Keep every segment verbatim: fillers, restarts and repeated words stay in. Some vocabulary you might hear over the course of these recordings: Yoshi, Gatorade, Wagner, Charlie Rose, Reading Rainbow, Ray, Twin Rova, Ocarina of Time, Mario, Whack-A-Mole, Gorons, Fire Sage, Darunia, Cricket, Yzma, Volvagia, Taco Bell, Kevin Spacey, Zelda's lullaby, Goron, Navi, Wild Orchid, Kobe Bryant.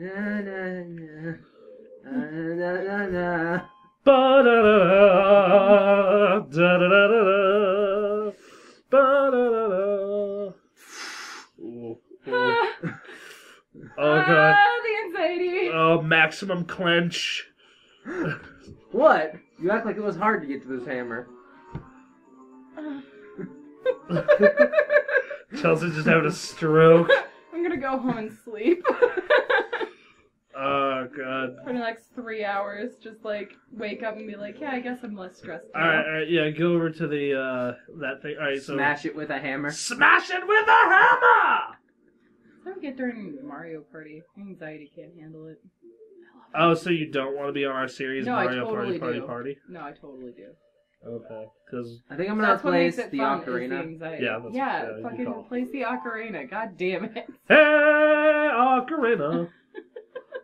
Na na na. Na na na. Ba da da da. Da da da da. Ba da da da. Ooh. Ooh. Oh god. Oh, the anxiety. Oh, maximum clench. What? You act like it was hard to get to this hammer. Chelsea's just having a stroke. I'm gonna go home and sleep. Oh god. For the next three hours, just like wake up and be like, yeah, I guess I'm less stressed. All right, all right, yeah, go over to the uh that thing. All right, so smash it with a hammer. Smash it with a hammer. Don't get during Mario Party. Anxiety can't handle it. Oh, so you don't want to be on our series no, Mario totally Party Party Party? No, I totally do. Okay, because I think I'm gonna replace the ocarina. The yeah, that's, yeah, yeah, fucking replace the ocarina. God damn it! Hey, ocarina!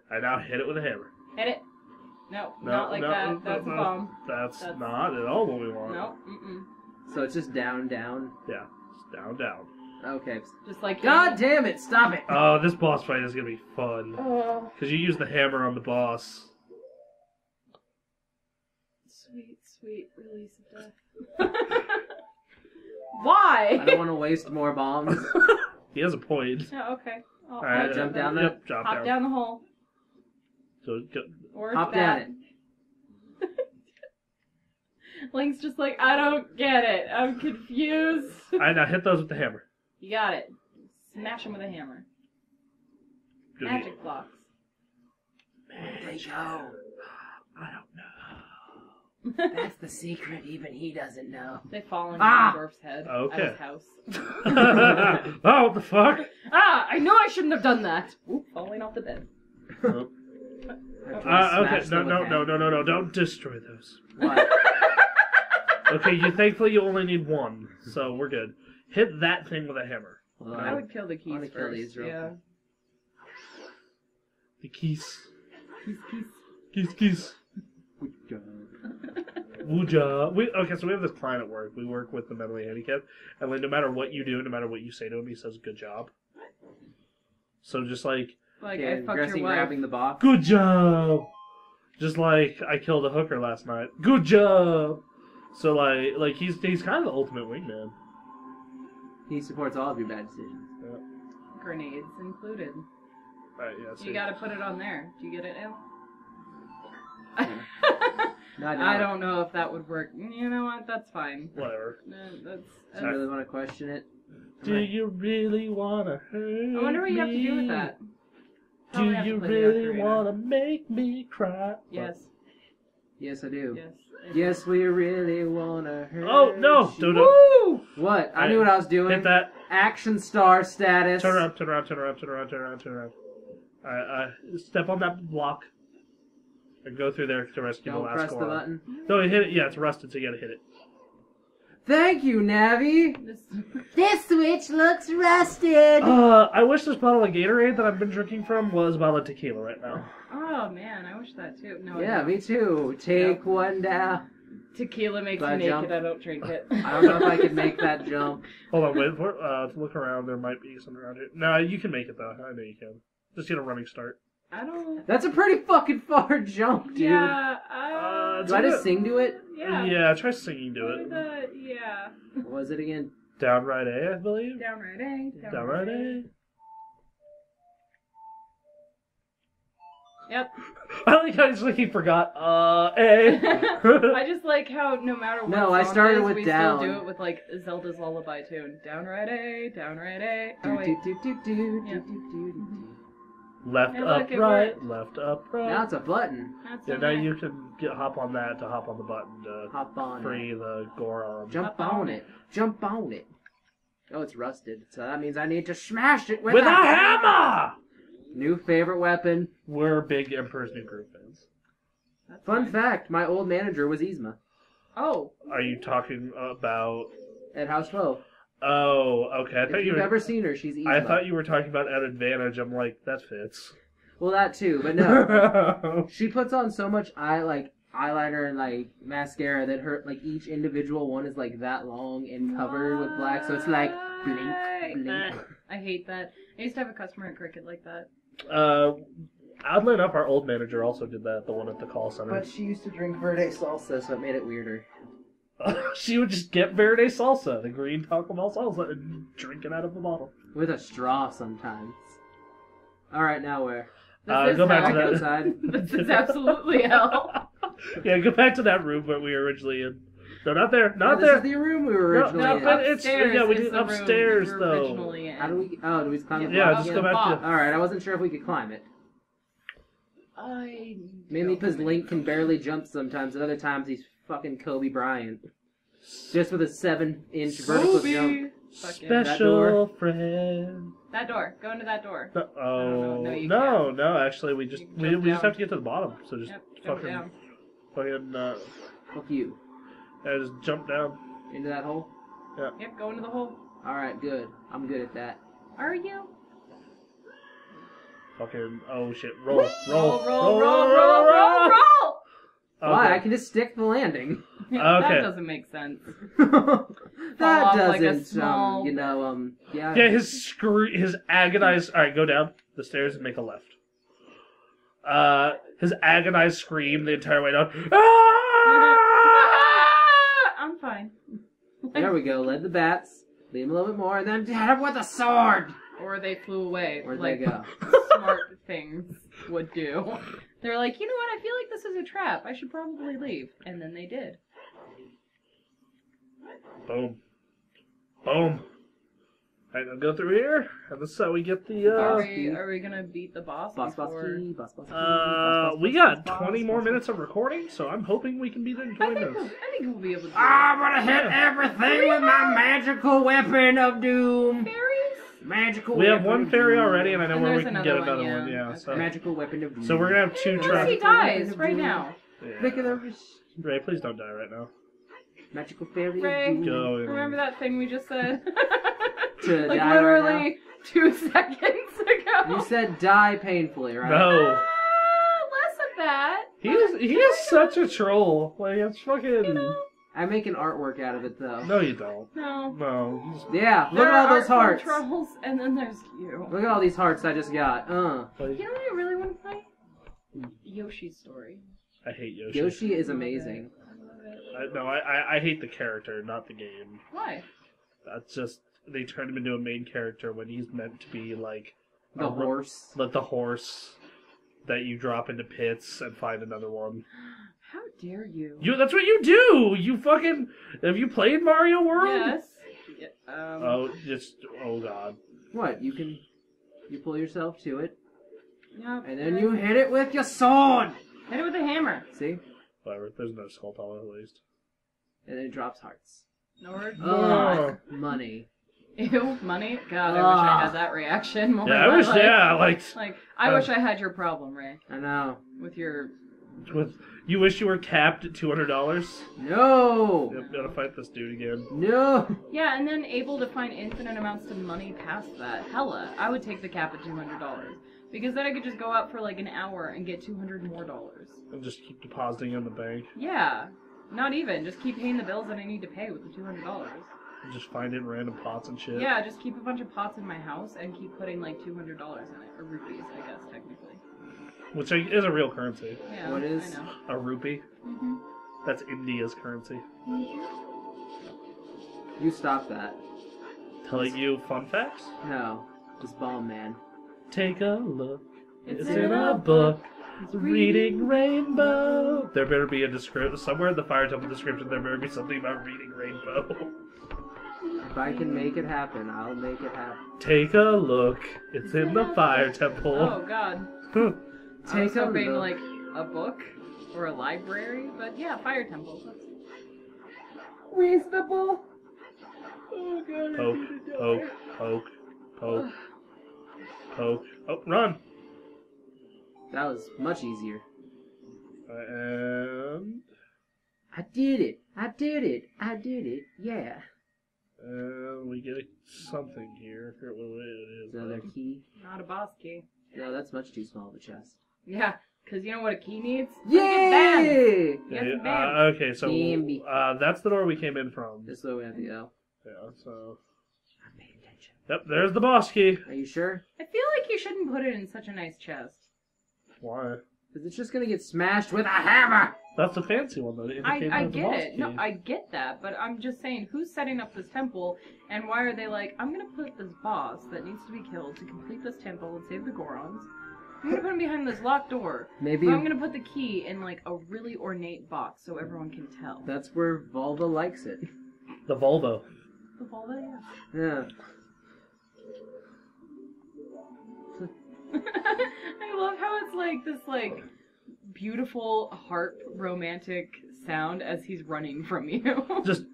I now hit it with a hammer. Hit it? No, no not like no, that. That's no, a bomb. That's, that's not at all what we want. No. Mm-mm. So it's just down, down. Yeah, just down, down. Okay, just like God damn it! Stop it! Oh, this boss fight is gonna be fun because you use the hammer on the boss. Sweet, sweet release of death. Why? I don't want to waste more bombs. He has a point. Oh, okay. All right, jump down there. Yep, jump down. Hop down the hole. So go. Or hop down it. Link's just like, I don't get it. I'm confused. All right, now hit those with the hammer. You got it. Smash them with a hammer. Good Magic idea. Blocks. Magic. I don't know. That's the secret even he doesn't know. They fall on ah! Dorf's head okay. at his house. Oh, what the fuck? Ah, I knew I shouldn't have done that. Oop, falling off the bed. Oh. Uh, okay, no, no, no, no, no, no, don't destroy those. What? Okay, you thankfully you only need one, so we're good. Hit that thing with a hammer. Well, I would kill the keys I first. Kill these real yeah. The keys. Keys, keys. Keys, keys. Wooja. We okay, so we have this client at work. We work with the mentally handicapped, and like no matter what you do, no matter what you say to him, he says "good job." So just like like yeah, I fucked your wife. Grabbing the box. Good job. Just like I killed a hooker last night. Good job. So like like he's he's kind of the ultimate wingman. He supports all of your bad decisions. Yep. Grenades included. Right, yeah, so you gotta put it on there. Do you get it now? Yeah. I don't know if that would work. You know what? That's fine. Whatever. Uh, that's, that's... Do you really want to question it? Do right. you really want to hurt I wonder what you have to do with that. Do you really want to make me cry? Yes. What? Yes, I do. Yes. Yes, we really wanna hurt. Oh no! Don't do it. What? I, I knew what I was doing. Hit that action star status. Turn around! Turn around! Turn around! Turn around! Turn around! Turn around! All right, uh, step on that block and go through there to rescue Don't the last Goron. Press the button. No, hit it. Yeah, it's rusted, so you gotta hit it. Thank you, Navi. This, this switch looks rusted. Uh, I wish this bottle of Gatorade that I've been drinking from was a bottle of tequila right now. Oh man, I wish that too. No. Yeah, me too. Take no. one down. Tequila makes me naked. Jump? I don't drink it. I don't know if I can make that jump. Hold on, wait. For, uh, look around. There might be something around here. No, you can make it though. I know you can. Just get a running start. I don't. That's a pretty fucking far jump, dude. Yeah. I... Uh, do I just sing to it? Yeah. Yeah, try singing to it. The, yeah. What was it again? Downright A, I believe. Downright A. Downright, downright A. A. Yep. I like how he's like he forgot. Uh, A. I just like how no matter what. No, song I started is, with we down. Still do it with like Zelda's lullaby tune. Downright A. Downright A. Oh wait. Do, do, do, do, yeah. do, do, do, do. Left, up, right, left, up, right. Now it's a button. That's yeah, now right. you can get, hop on that to hop on the button to hop on free it. the Goron. Jump hop on, on it. it. Jump on it. Oh, it's rusted, so that means I need to smash it with, with a, a hammer. hammer! New favorite weapon. We're big Emperor's New Groove fans. That's Fun nice. fact, my old manager was Yzma. Oh. Are you talking about... At House twelve. Oh, okay. I if thought you've you were, ever seen her, she's Yzma. I thought you were talking about At Advantage. I'm like, that fits. Well, that too, but no. She puts on so much eye, like eyeliner and like mascara that her like each individual one is like that long and covered what? with black, so it's like blink, blink. I hate that. I used to have a customer at Cricket like that. Uh, Oddly enough, our old manager also did that, the one at the call center. But she used to drink verde salsa, so it made it weirder. She would just get verde salsa, the green Taco Bell salsa, and drink it out of a bottle. With a straw sometimes. Alright, now where? Uh, go back to outside. That. This is absolutely hell. Yeah, go back to that room where we were originally in. No, not there. Not no, there. This is the room we were originally no, no, in. But it's, upstairs yeah, we did upstairs, we though. In. How do we... Oh, do we climb yeah, the Yeah, just go back box. to... Alright, I wasn't sure if we could climb it. I... Mainly because Link can barely jump sometimes, and other times he's fucking Kobe Bryant. Just with a seven-inch vertical jump. Special that friend. That door. Go into that door. No, oh. No, no, no, actually, we just we, we just have to get to the bottom. So just yep, fucking... Fucking, uh... Fuck you. I just jump down. Into that hole? Yeah. Yep, go into the hole. Alright, good. I'm good at that. Are you? Fucking, oh shit, roll, roll, roll, roll, roll, roll, roll, roll, roll! Okay. Why? I can just stick the landing. Okay. That doesn't make sense. That doesn't, like small... um, you know, um, yeah. Yeah, his screw, his agonized, alright, go down the stairs and make a left. Uh, his agonized scream the entire way down. I'm fine. There we go, lead the bats, lead them a little bit more, and then hit him with a sword! Or they flew away. Where'd like they go? Smart things would do. They're like, you know what? I feel like this is a trap. I should probably leave. And then they did. Boom. Boom. Alright, I'll go through here. And this is how we get the, uh... Are we, are we gonna beat the boss boss, before... boss, boss, boss, boss, Uh, boss, we got boss, twenty boss, more boss, minutes of recording, so I'm hoping we can beat it in twenty I minutes. We'll, I think we'll be able to do it. I'm gonna hit yeah. everything we with my magical weapon of doom. Fairy Magical we have one fairy already, and I know and where we can get another one. one yeah, okay. so. Magical weapon of doom. So we're gonna have two. Unless he dies right now. Yeah. Ray, please don't die right now. Magical fairy. Ray, of doom. Go in. Remember that thing we just said? to like die literally right now? two seconds ago. You said die painfully, right? No. Uh, less of that. He is he is such a troll. Like it's fucking. You know? I make an artwork out of it, though. No, you don't. No. No. Yeah, look there at all those hearts. There are trolls, and then there's you. Look at all these hearts I just got. Uh. You know what I really want to play? Yoshi's Story. I hate Yoshi. Yoshi is amazing. I love it. I, no, I, I I hate the character, not the game. Why? That's just, they turned him into a main character when he's meant to be, like... The horse. Like the horse that you drop into pits and find another one. How dare you? You that's what you do! You fucking... Have you played Mario World? Yes. Yeah, um, oh, just... Oh, God. What? You can... You pull yourself to it. Yep. And then you hit it with your sword! Hit it with a hammer. See? Whatever. There's no skull power, at least. And then it drops hearts. Nor oh, oh. Money. Ew, money? God, I oh. wish I had that reaction more. Yeah, I wish... Life. Yeah, like... Like, I uh, wish I had your problem, Ray. I know. With your... With... You wish you were capped at two hundred dollars? No! Yep, gotta fight this dude again. No! Yeah, and then able to find infinite amounts of money past that. Hella, I would take the cap at two hundred dollars. Because then I could just go out for like an hour and get two hundred more dollars. And just keep depositing in the bank? Yeah. Not even. Just keep paying the bills that I need to pay with the two hundred dollars. And just find it in random pots and shit? Yeah, just keep a bunch of pots in my house and keep putting like two hundred dollars in it. Or rupees, I guess, technically. Which is a real currency. Yeah, what is I know. a rupee? Mm-hmm. That's India's currency. Mm-hmm. You stop that. Telling it's... you fun facts? No, just bomb man. Take a look. It's, it's in, in a book. book. It's Reading Rainbow. There better be a description somewhere in the Fire Temple description. There better be something about Reading Rainbow. If I can make it happen, I'll make it happen. Take a look. It's, it's in, in the Fire book. Temple. Oh God. I was hoping, like, a book or a library, but yeah, Fire Temple. That's reasonable. Oh, God. Poke, poke, poke, poke, poke. Oh, run! That was much easier. And... I did it. I did it. I did it. Yeah. Uh, we get something here. Is that another key? Not a boss key. No, that's much too small of a chest. Yeah, because you know what a key needs? Yeah! Yay! Uh, okay, so uh, that's the door we came in from. This way we have to go. Yeah, so... I'm paying attention. Yep, there's the boss key. Are you sure? I feel like you shouldn't put it in such a nice chest. Why? Because it's just going to get smashed with a hammer! That's a fancy one, though. I, I get it. No, I get that, but I'm just saying, who's setting up this temple, and why are they like, I'm going to put this boss that needs to be killed to complete this temple and save the Gorons. I'm going to put him behind this locked door. Maybe. But I'm going to put the key in, like, a really ornate box so everyone can tell. That's where Volva likes it. The Volvo. The Volvo, yeah. Yeah. I love how it's, like, this, like... beautiful harp romantic sound as he's running from you. Just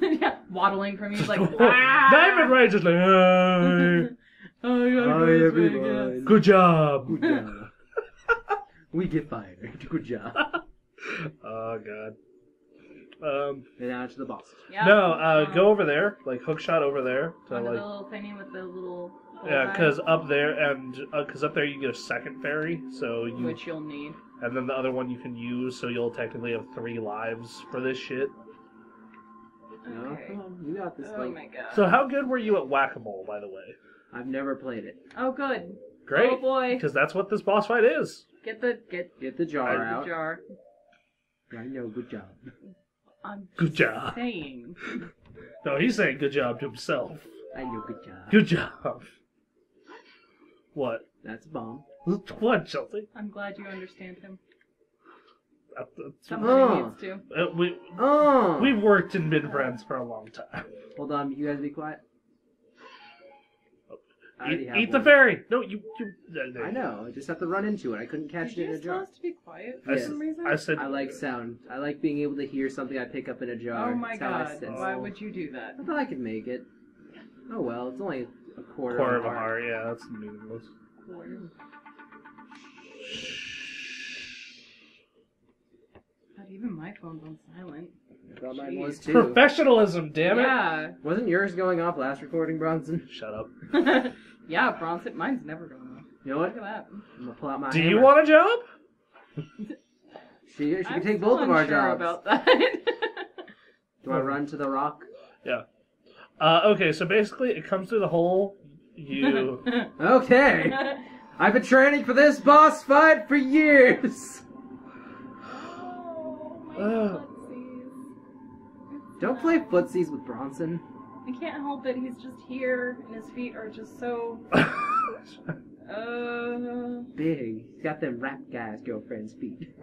yeah, waddling from you. He's like, ah! Not even right, just like, hey. Oh, you gotta play this way again. Good job. Good job. We get fired. Good job. Oh, God. Um, and now to the boss. Yep. No, uh, um, go over there. Like, hook shot over there. To, like, the little thingy with the little... Yeah, because up there, and because uh, up there you get a second fairy, so you... Which you'll need. And then the other one you can use, so you'll technically have three lives for this shit. Okay. Oh, you got this, oh like... my god. So how good were you at Whack-A-Mole, by the way? I've never played it. Oh, good. Great. Oh, boy. Because that's what this boss fight is. Get the... Get, get the jar I, out. The jar. I know, good job. I'm just good job. saying. No, he's saying good job to himself. I know, good job. Good job. What? That's a bomb. What, Chelsea? I'm glad you understand him. Uh, Somebody uh, needs to. Uh, we, uh, we've worked in mid friends for a long time. Hold on, you guys be quiet. Oh. Eat, eat the fairy! No, you... you uh, I know, I just have to run into it. I couldn't catch Did it in a jar. You just to be quiet for yes. some reason? I, said, I like sound. I like being able to hear something I pick up in a jar. Oh my That's god, how I why would you do that? I thought I could make it. Oh well, it's only... A quarter, quarter of a heart, yeah, that's meaningless. Quarter. God, even my phone's on silent. I thought mine was too. Professionalism, damn it! Yeah. Wasn't yours going off last recording, Bronson? Shut up. Yeah, Bronson, mine's never going off. You know what? Look at that. I'm gonna pull out my. Do hammer. you want a job? she she can take both of our jobs. About that. Do I run to the rock? Yeah. Uh, okay, so basically, it comes through the hole, you... Okay! I've been training for this boss fight for years! Oh, my uh, footsies. Don't play footsies with Bronson. I can't help it, he's just here, and his feet are just so... uh... Big. He's got them rap guys' girlfriend's feet.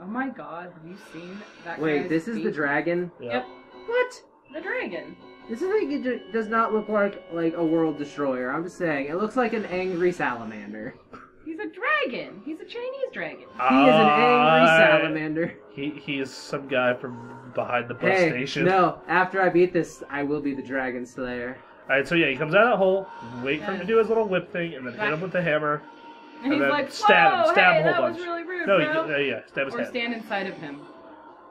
Oh my god, have you seen that Wait, guy's Wait, this is feet? the dragon? Yep. yep. What? The dragon. This thing like does not look like like a world destroyer. I'm just saying, it looks like an angry salamander. He's a dragon. He's a Chinese dragon. Uh, he is an angry salamander. He he is some guy from behind the bus hey, station. No, after I beat this, I will be the dragon slayer. All right, so yeah, he comes out of that hole. Wait yeah. for him to do his little whip thing, and then exactly. hit him with the hammer. And, and he's then like, stab Whoa, him, stab hey, him a whole that bunch. was really rude. No, bro. He, uh, yeah, stab his Or stab. stand inside of him.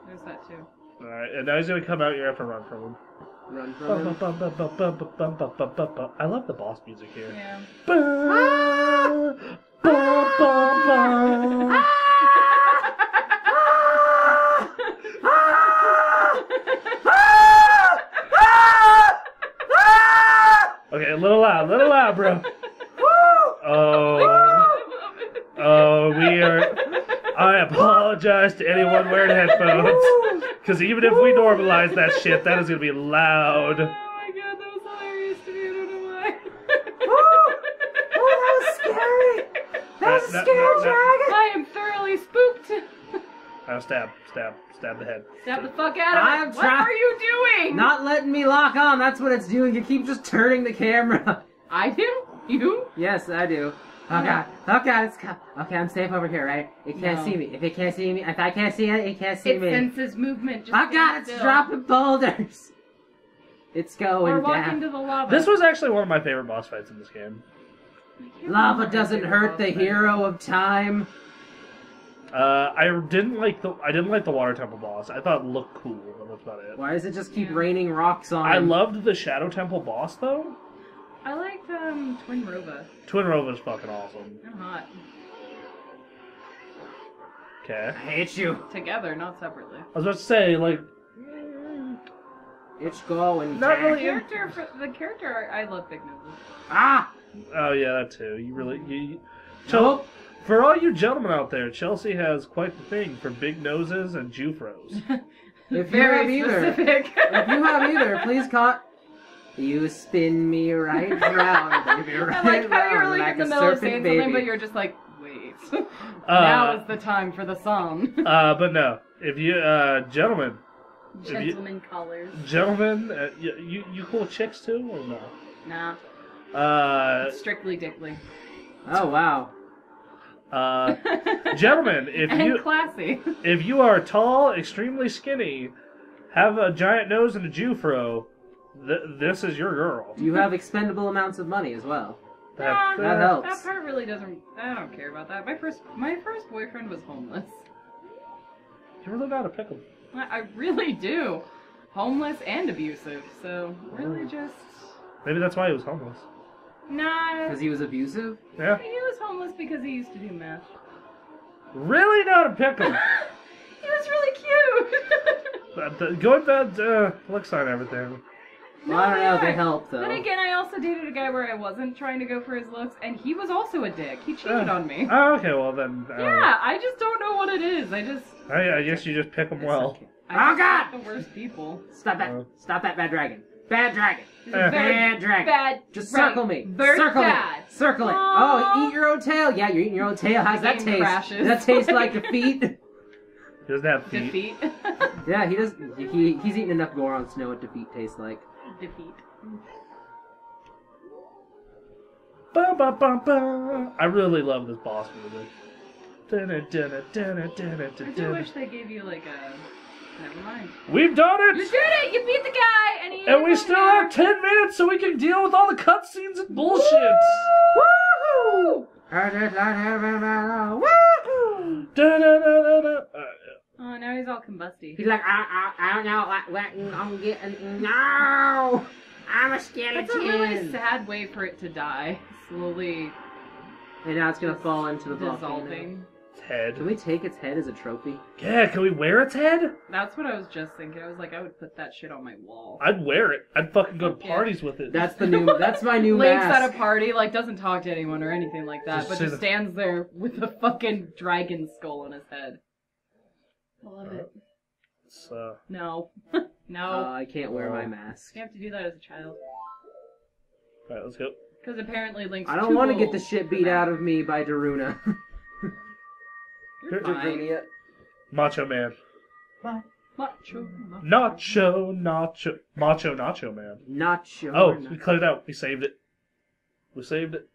There's that too. Alright, and now he's gonna come out, you're gonna have to run from him. Run from him? I love the boss music here. Yeah. Ah! Ah! Ah! Ah! Ah! Okay, a little loud, a little loud, bro. Oh. Oh, we are... I apologize to anyone wearing headphones. Because even if we normalize that shit, that is going to be loud. Oh my god, that was hilarious to me. I don't know why. Oh, oh, that was scary. That was a no, scary no, dragon. No. I am thoroughly spooked. I'll stab, stab, stab the head. Stab the fuck out of I it. What are you doing? Not letting me lock on. That's what it's doing. You keep just turning the camera. I do? You? Yes, I do. Oh god, oh god, it's co okay, I'm safe over here, right? It can't no. see me. If it can't see me, if I can't see it, it can't see it me. It senses movement. Just oh god, it's still. dropping boulders. It's going We're walking down. to the lava. This was actually one of my favorite boss fights in this game. Lava doesn't hurt the hero of time. Uh, I didn't like the I didn't like the water temple boss. I thought it looked cool, but that's about it. Why does it just keep yeah. raining rocks on? I loved the shadow temple boss though. I liked, um, Twin Rova. Twin Rova's fucking awesome. I'm hot. Okay. I hate you. Together, not separately. I was about to say, like... It's going Not really character for, The character, I love big noses. Ah! Oh, yeah, that too. You really... You, you, nope. For all you gentlemen out there, Chelsea has quite the thing for big noses and Jufros. If you have either, if you have either, please call. You spin me right round, baby, right I like how you're like, like in the middle of saying baby. something, but you're just like, wait, now uh, is the time for the song. uh, but no, if you, uh, gentlemen, gentlemen you, callers, gentlemen, uh, you, you you call chicks too or no? Nah. Uh, strictly dickly. Oh wow. Uh, gentlemen, if and you classy. if you are tall, extremely skinny, have a giant nose and a Jufro, th this is your girl. You have expendable amounts of money as well. That, no, that, that helps. That part really doesn't. I don't care about that. My first, my first boyfriend was homeless. You really gotta pick him. I really do. Homeless and abusive. So really, mm. just maybe that's why he was homeless. Nah. Because he was abusive? Yeah. He was homeless because he used to do meth. Really not a pickle. He was really cute. but, uh, going bad uh, looks on everything. Well, I don't know if it helped, though. Then again, I also dated a guy where I wasn't trying to go for his looks, and he was also a dick. He cheated uh, on me. Oh, okay, well then. Uh, yeah, I just don't know what it is. I just... I, I guess you just pick them well. Okay. I oh, God! Pick the worst people. Stop that. Uh, Stop that, bad dragon. Bad dragon. Bad, bad dragon. Bad Just dragon. circle me. Bird circle bad. me. Circle Aww. it. Oh, eat your own tail. Yeah, you're eating your own tail. How's that taste? Crashes. Does that taste like defeat? He doesn't have feet. Defeat? Yeah, he doesn't. He, he's eaten enough Gorons to know what defeat tastes like. Defeat. Ba, ba, ba, ba. I really love this boss music. Dun, dun, dun, dun, dun, dun, dun. I do wish they gave you like a... Never mind. We've done it! You did it! You beat the guy! And, he and we still there. have ten minutes so we can deal with all the cutscenes and bullshit! Woohoo! Woo Woohoo! Da da da da da! Oh, now he's all combusty. He's like, I, I, I don't know what, what I'm getting. No! I'm a skeleton! It's a really sad way for it to die. Slowly. And now it's gonna fall into the volcano. Dissolving. Head. Can we take its head as a trophy? Yeah, can we wear its head? That's what I was just thinking. I was like, I would put that shit on my wall. I'd wear it. I'd fucking go to parties yeah. with it. That's the new. That's my new Link's mask. At a party, like doesn't talk to anyone or anything like that, just but just the... stands there with a fucking dragon skull on his head. I love uh, it. So. No, no. Uh, I can't wear oh. my mask. You have to do that as a child. All right, let's go. Because apparently Link's. I don't want to get the shit beat out of me by Darunia. You're fine. Macho Man. Ma macho, macho. Nacho, Nacho. Macho, Nacho Man. Nacho. Oh, we nacho. cleared it out. We saved it. We saved it.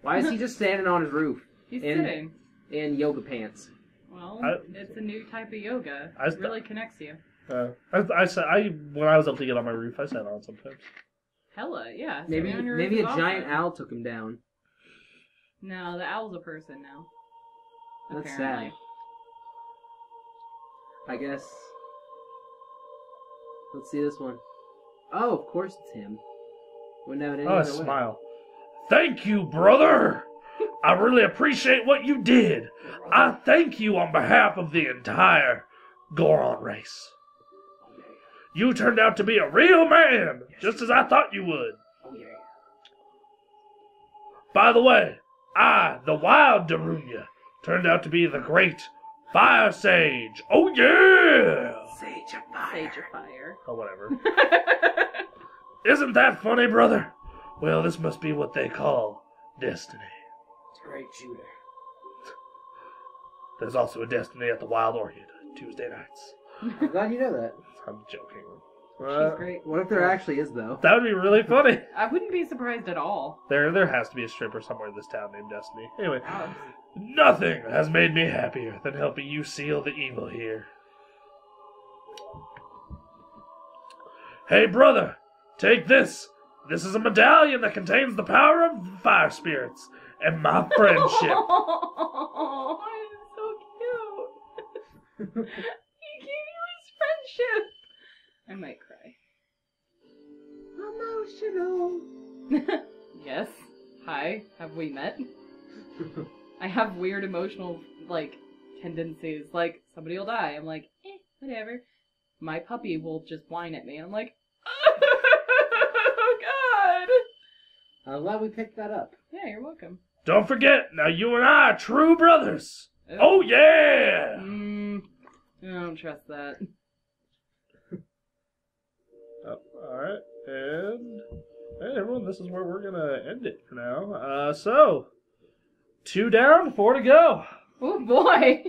Why is he just standing on his roof? He's in, sitting. In yoga pants. Well, I, it's a new type of yoga. I, it really connects you. Uh, I, I, I, when I was up to get on my roof, I sat on sometimes. Hella, yeah. Maybe, on your maybe roof a giant owl took him down. No, the owl's a person now. That's Apparently. sad. I guess. Let's see this one. Oh, of course it's him. Wouldn't have it any other way. Oh, a smile. Thank you, brother! I really appreciate what you did. I thank you on behalf of the entire Goron race. Oh, yeah. You turned out to be a real man, yes. just as I thought you would. Oh, yeah. By the way, I, the wild Darunia, turned out to be the great Fire Sage. Oh, yeah! Sage of Fire. Sage of Fire. Oh, whatever. Isn't that funny, brother? Well, this must be what they call destiny. It's a great shooter. There's also a destiny at the Wild Orchid, Tuesday nights. I'm glad you know that. I'm joking. Uh, She's great. What if there actually is, though? That would be really funny. I wouldn't be surprised at all. There there has to be a stripper somewhere in this town named Destiny. Anyway, oh. nothing has made me happier than helping you seal the evil here. Hey, brother, take this. This is a medallion that contains the power of the fire spirits and my friendship. Oh, I'm so cute. He gave you his friendship. I might cry. Emotional. Yes. Hi. Have we met? I have weird emotional, like, tendencies. Like, somebody will die. I'm like, eh, whatever. My puppy will just whine at me. And I'm like, oh, God. I'm glad we picked that up. Yeah, you're welcome. Don't forget, now you and I are true brothers. Oh, oh yeah! Mm, I don't trust that. Oh, alright, and... Hey, everyone, this is where we're gonna end it for now. Uh, so, two down, four to go. Oh, boy.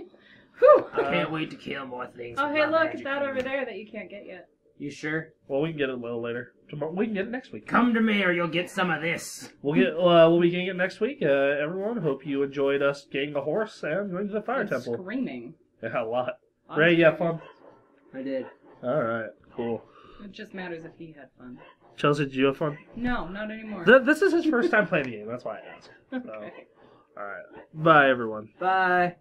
Whew. I can't uh, wait to kill more things. Oh, hey, look, it's that over there that you can't get yet. You sure? Well, we can get it a little later. Tomorrow, we can get it next week. Come to me, or you'll get some of this. We'll get uh, we'll be getting it next week. Uh, everyone, hope you enjoyed us getting a horse and going to the fire and temple. Screaming. Yeah, a lot. Honestly, Ray, you had fun? I did. All right, cool. It just matters if he had fun. Chelsea, did you have fun? No, not anymore. Th this is his first time playing the game. That's why I asked. So, okay. All right. Bye, everyone. Bye.